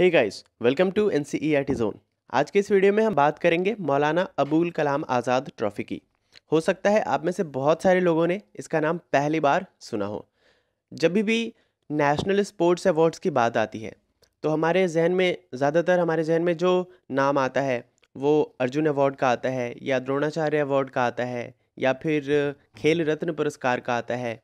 Hey guys, welcome to NCERT zone. आज के इस वीडियो में हम बात करेंगे मौलाना अबुल कलाम आजाद ट्रॉफी की। हो सकता है आप में से बहुत सारे लोगों ने इसका नाम पहली बार सुना हो। जब भी नेशनल स्पोर्ट्स अवार्ड्स की बात आती है तो हमारे जहन में ज़्यादातर जो नाम आता है वो अर्जुन अवार्ड का आता है, या द्रोणाचार्य अवार्ड का आता है, या फिर खेल रत्न पुरस्कार का आता है।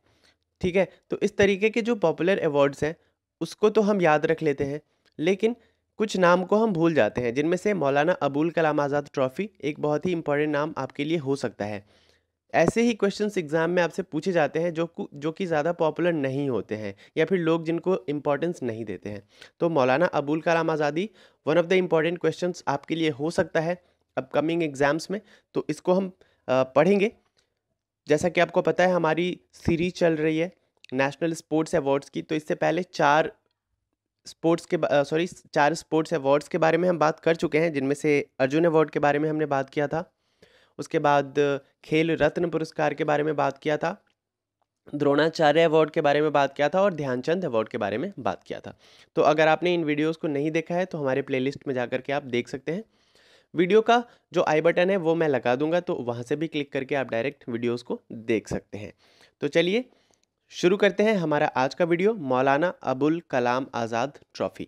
ठीक है, तो इस तरीके के जो पॉपुलर अवार्ड्स हैं उसको तो हम याद रख लेते हैं, लेकिन कुछ नाम को हम भूल जाते हैं, जिनमें से मौलाना अबुल कलाम आज़ाद ट्रॉफ़ी एक बहुत ही इंपॉर्टेंट नाम आपके लिए हो सकता है। ऐसे ही क्वेश्चंस एग्ज़ाम में आपसे पूछे जाते हैं जो कि ज़्यादा पॉपुलर नहीं होते हैं, या फिर लोग जिनको इम्पोर्टेंस नहीं देते हैं। तो मौलाना अबुल कलाम आज़ादी one of the important questions आपके लिए हो सकता है अपकमिंग एग्ज़ाम्स में, तो इसको हम पढ़ेंगे। जैसा कि आपको पता है हमारी सीरीज चल रही है नेशनल स्पोर्ट्स अवार्ड्स की, तो इससे पहले चार स्पोर्ट्स अवार्ड्स के बारे में हम बात कर चुके हैं, जिनमें से अर्जुन अवार्ड के बारे में हमने बात किया था, उसके बाद खेल रत्न पुरस्कार के बारे में बात किया था, द्रोणाचार्य अवार्ड के बारे में बात किया था और ध्यानचंद अवार्ड के बारे में बात किया था। तो अगर आपने इन वीडियोस को नहीं देखा है तो हमारे प्लेलिस्ट में जाकर के आप देख सकते हैं। वीडियो का जो आई बटन है वो मैं लगा दूंगा, तो वहाँ से भी क्लिक करके आप डायरेक्ट वीडियोज़ को देख सकते हैं। तो चलिए शुरू करते हैं हमारा आज का वीडियो, मौलाना अबुल कलाम आज़ाद ट्रॉफ़ी।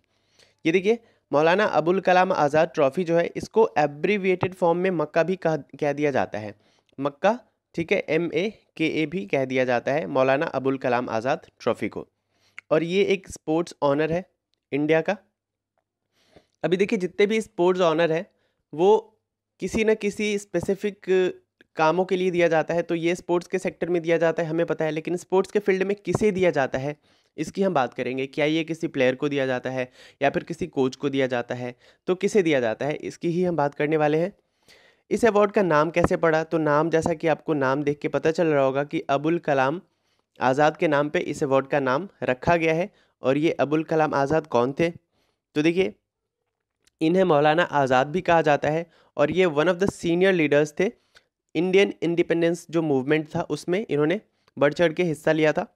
ये देखिए, मौलाना अबुल कलाम आज़ाद ट्रॉफ़ी जो है इसको एब्रीविएटेड फॉर्म में मक्का भी कह दिया जाता है। मक्का, ठीक है, MAKA भी कह दिया जाता है मौलाना अबुल कलाम आज़ाद ट्रॉफ़ी को, और ये एक स्पोर्ट्स ऑनर है इंडिया का। अभी देखिए, जितने भी स्पोर्ट्स ऑनर हैं वो किसी न किसी स्पेसिफिक कामों के लिए दिया जाता है। तो ये स्पोर्ट्स के सेक्टर में दिया जाता है, हमें पता है, लेकिन स्पोर्ट्स के फील्ड में किसे दिया जाता है इसकी हम बात करेंगे। क्या ये किसी प्लेयर को दिया जाता है या फिर किसी कोच को दिया जाता है, तो किसे दिया जाता है इसकी ही हम बात करने वाले हैं। इस अवार्ड का नाम कैसे पड़ा, तो नाम, जैसा कि आपको नाम देख के पता चल रहा होगा कि अबुल कलाम आज़ाद के नाम पे इस अवार्ड का नाम रखा गया है। और ये अबुल कलाम आज़ाद कौन थे, तो देखिए इन्हें मौलाना आज़ाद भी कहा जाता है, और ये one of the senior leaders थे इंडियन इंडिपेंडेंस जो मूवमेंट था उसमें इन्होंने बढ़ चढ़ के हिस्सा लिया था।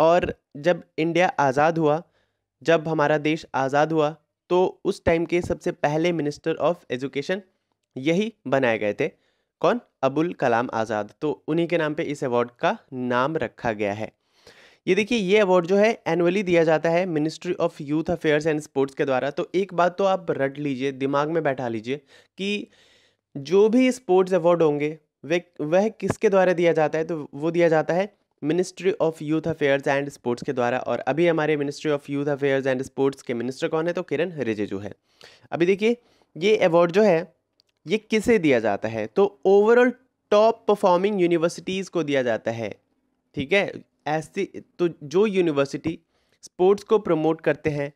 और जब इंडिया आज़ाद हुआ, जब हमारा देश आज़ाद हुआ, तो उस टाइम के सबसे पहले मिनिस्टर ऑफ एजुकेशन यही बनाए गए थे। कौन? अबुल कलाम आज़ाद। तो उन्हीं के नाम पे इस अवार्ड का नाम रखा गया है। ये देखिए, ये अवार्ड जो है एनुअली दिया जाता है ministry of youth affairs and sports के द्वारा। तो एक बात तो आप रट लीजिए, दिमाग में बैठा लीजिए कि जो भी स्पोर्ट्स अवार्ड होंगे वह किसके द्वारा दिया जाता है, तो वो दिया जाता है ministry of youth affairs and sports के द्वारा। और अभी हमारे ministry of youth affairs and sports के मिनिस्टर कौन है, तो किरण रिजिजू है। अभी देखिए, ये अवार्ड जो है ये किसे दिया जाता है, तो ओवरऑल टॉप परफॉर्मिंग यूनिवर्सिटीज़ को दिया जाता है। ठीक है, ऐसी तो जो यूनिवर्सिटी स्पोर्ट्स को प्रमोट करते हैं,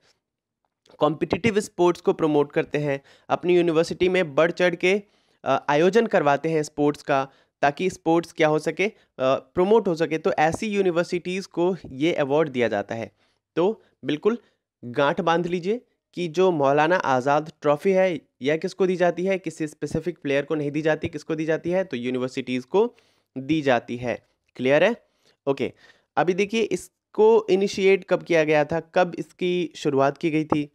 कॉम्पिटिटिव स्पोर्ट्स को प्रमोट करते हैं, अपनी यूनिवर्सिटी में बढ़ चढ़ के आयोजन करवाते हैं स्पोर्ट्स का, ताकि स्पोर्ट्स क्या हो सके, प्रमोट हो सके, तो ऐसी यूनिवर्सिटीज़ को ये अवार्ड दिया जाता है। तो बिल्कुल गांठ बांध लीजिए कि जो मौलाना आज़ाद ट्रॉफ़ी है यह किसको दी जाती है, किसी स्पेसिफिक प्लेयर को नहीं दी जाती। किसको दी जाती है, तो यूनिवर्सिटीज़ को दी जाती है। क्लियर है? ओके, अभी देखिए इसको इनिशिएट कब किया गया था, कब इसकी शुरुआत की गई थी,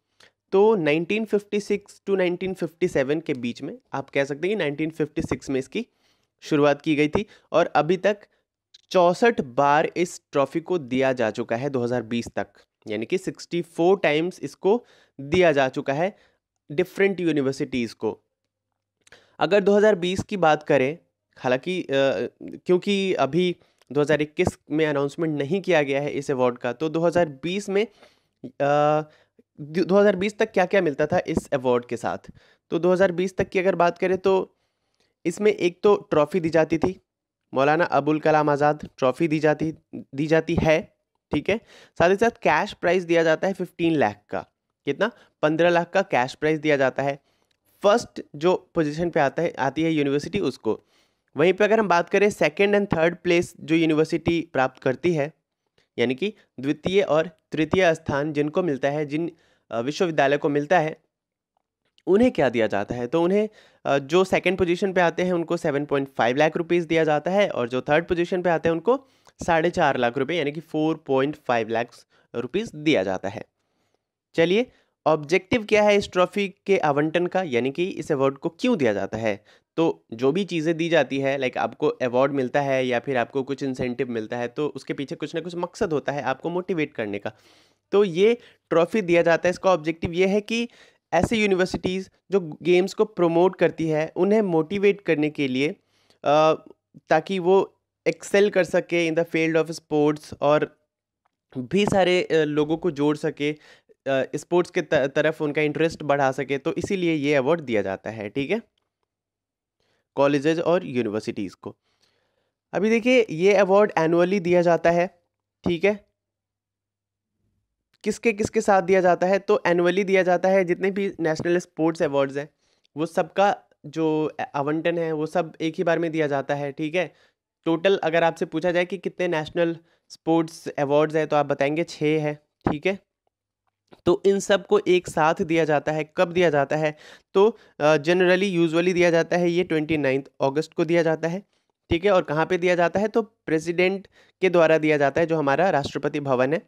तो 1956 टू 1957 के बीच में, आप कह सकते हैं कि 1956 में इसकी शुरुआत की गई थी। और अभी तक 64 बार इस ट्रॉफ़ी को दिया जा चुका है 2020 तक, यानी कि 64 टाइम्स इसको दिया जा चुका है डिफरेंट यूनिवर्सिटीज़ को। अगर 2020 की बात करें, हालांकि क्योंकि अभी 2021 में अनाउंसमेंट नहीं किया गया है इस अवार्ड का, तो 2020 में 2020 तक क्या क्या मिलता था इस अवार्ड के साथ, तो 2020 तक की अगर बात करें तो इसमें एक तो ट्रॉफ़ी दी जाती थी, मौलाना अबुल कलाम आज़ाद ट्रॉफ़ी दी जाती है। ठीक है, साथ ही साथ कैश प्राइज़ दिया जाता है 15 लाख का। कितना? 15 लाख का कैश प्राइज़ दिया जाता है। फर्स्ट जो पोजीशन पे आती है यूनिवर्सिटी उसको। वहीं पे अगर हम बात करें सेकंड एंड थर्ड प्लेस जो यूनिवर्सिटी प्राप्त करती है, यानी कि द्वितीय और तृतीय स्थान जिनको मिलता है, जिन विश्वविद्यालय को मिलता है, उन्हें क्या दिया जाता है, तो उन्हें जो सेकंड पोजीशन पे आते हैं उनको 7.5 लाख रुपीस दिया जाता है, और जो थर्ड पोजीशन पे आते हैं उनको 4.5 लाख रुपए, यानी कि 4.5 लाख रुपीस दिया जाता है। चलिए, ऑब्जेक्टिव क्या है इस ट्रॉफी के आवंटन का, यानी कि इस अवार्ड को क्यों दिया जाता है। तो जो भी चीज़ें दी जाती है, लाइक आपको अवार्ड मिलता है या फिर आपको कुछ इंसेंटिव मिलता है, तो उसके पीछे कुछ ना कुछ मकसद होता है आपको मोटिवेट करने का। तो ये ट्रॉफी दिया जाता है, इसका ऑब्जेक्टिव ये है कि ऐसे यूनिवर्सिटीज़ जो गेम्स को प्रमोट करती है उन्हें मोटिवेट करने के लिए, ताकि वो एक्सेल कर सके in the field of sports और भी सारे लोगों को जोड़ सके, स्पोर्ट्स के तरफ उनका इंटरेस्ट बढ़ा सके। तो इसीलिए ये अवार्ड दिया जाता है, ठीक है, कॉलेजेस और यूनिवर्सिटीज़ को। अभी देखिए ये अवार्ड एनुअली दिया जाता है, ठीक है। किसके किसके साथ दिया जाता है, तो एनुअली दिया जाता है। जितने भी नेशनल स्पोर्ट्स अवार्ड्स हैं वो सबका जो आवंटन है वो सब एक ही बार में दिया जाता है, ठीक है। टोटल अगर आपसे पूछा जाए कि कितने नेशनल स्पोर्ट्स अवार्ड्स हैं तो आप बताएंगे 6 है, ठीक है। तो इन सब को एक साथ दिया जाता है। कब दिया जाता है, तो जनरली यूजुअली दिया जाता है ये 29 अगस्त को दिया जाता है, ठीक है। और कहाँ पे दिया जाता है, तो प्रेसिडेंट के द्वारा दिया जाता है, जो हमारा राष्ट्रपति भवन है,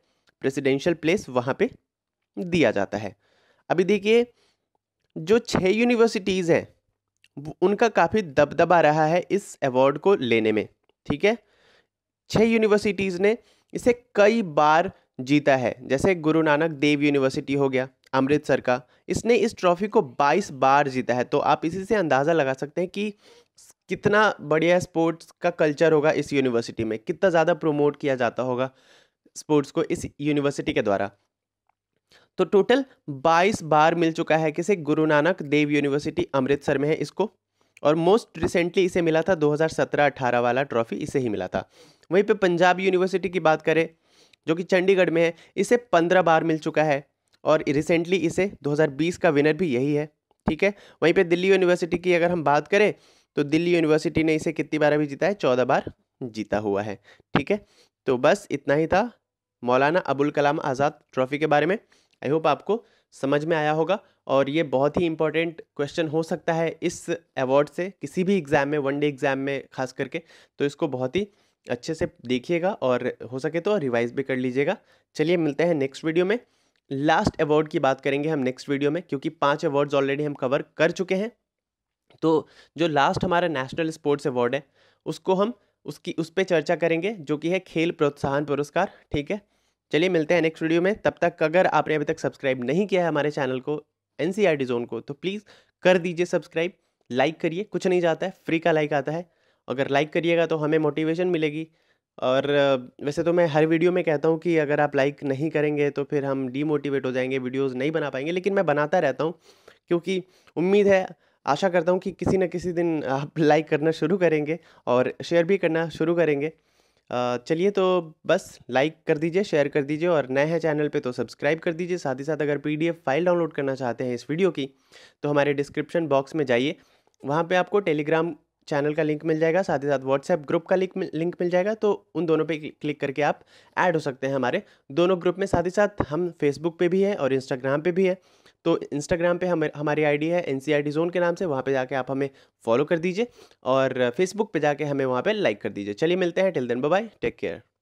प्रेसिडेंशियल प्लेस, वहाँ पे दिया जाता है। अभी देखिए जो 6 यूनिवर्सिटीज़ हैं उनका काफ़ी दबदबा रहा है इस अवार्ड को लेने में, ठीक है। 6 यूनिवर्सिटीज़ ने इसे कई बार जीता है, जैसे गुरु नानक देव यूनिवर्सिटी हो गया अमृतसर का, इसने इस ट्रॉफी को 22 बार जीता है। तो आप इसी से अंदाज़ा लगा सकते हैं कि कितना बढ़िया स्पोर्ट्स का कल्चर होगा इस यूनिवर्सिटी में, कितना ज़्यादा प्रमोट किया जाता होगा स्पोर्ट्स को इस यूनिवर्सिटी के द्वारा। तो टोटल 22 बार मिल चुका है किसे, गुरु नानक देव यूनिवर्सिटी अमृतसर में है इसको, और मोस्ट रिसेंटली इसे मिला था 2017-18 वाला ट्रॉफी इसे ही मिला था। वहीं पर पंजाब यूनिवर्सिटी की बात करें जो कि चंडीगढ़ में है, इसे 15 बार मिल चुका है और रिसेंटली इसे 2020 का विनर भी यही है, ठीक है। वहीं पे दिल्ली यूनिवर्सिटी की अगर हम बात करें तो दिल्ली यूनिवर्सिटी ने इसे कितनी बार अभी जीता है, 14 बार जीता हुआ है, ठीक है। तो बस इतना ही था मौलाना अबुल कलाम आज़ाद ट्रॉफ़ी के बारे में। आई होप आपको समझ में आया होगा और ये बहुत ही इंपॉर्टेंट क्वेश्चन हो सकता है इस अवार्ड से किसी भी एग्ज़ाम में, वनडे एग्ज़ाम में खास करके। तो इसको बहुत ही अच्छे से देखिएगा और हो सके तो रिवाइज भी कर लीजिएगा। चलिए मिलते हैं नेक्स्ट वीडियो में। लास्ट अवार्ड की बात करेंगे हम नेक्स्ट वीडियो में, क्योंकि 5 अवार्ड्स ऑलरेडी हम कवर कर चुके हैं। तो जो लास्ट हमारा नेशनल स्पोर्ट्स अवार्ड है उसको हम उस पर चर्चा करेंगे, जो कि है खेल प्रोत्साहन पुरस्कार, ठीक है। चलिए मिलते हैं नेक्स्ट वीडियो में। तब तक अगर आपने अभी तक सब्सक्राइब नहीं किया है हमारे चैनल को NCERT ज़ोन को, तो प्लीज़ कर दीजिए सब्सक्राइब, लाइक करिए, कुछ नहीं जाता है, फ्री का लाइक आता है। अगर लाइक करिएगा तो हमें मोटिवेशन मिलेगी। और वैसे तो मैं हर वीडियो में कहता हूँ कि अगर आप लाइक नहीं करेंगे तो फिर हम डीमोटिवेट हो जाएंगे, वीडियोस नहीं बना पाएंगे, लेकिन मैं बनाता रहता हूँ क्योंकि उम्मीद है, आशा करता हूँ कि किसी न किसी दिन आप लाइक करना शुरू करेंगे और शेयर भी करना शुरू करेंगे। चलिए तो बस लाइक कर दीजिए, शेयर कर दीजिए और नए हैं चैनल पे तो सब्सक्राइब कर दीजिए। साथ ही साथ अगर PDF फाइल डाउनलोड करना चाहते हैं इस वीडियो की तो हमारे डिस्क्रिप्शन बॉक्स में जाइए, वहाँ पर आपको टेलीग्राम चैनल का लिंक मिल जाएगा, साथ ही साथ व्हाट्सएप ग्रुप का लिंक मिल जाएगा। तो उन दोनों पे क्लिक करके आप ऐड हो सकते हैं हमारे दोनों ग्रुप में। साथ ही साथ हम फेसबुक पे भी हैं और इंस्टाग्राम पे भी हैं। तो इंस्टाग्राम पे हमारी आईडी है NCERT ज़ोन के नाम से, वहाँ पे जाके आप हमें फॉलो कर दीजिए और फेसबुक पे जाके हमें वहाँ पे लाइक कर दीजिए। चलिए मिलते हैं, till then bye bye, take care.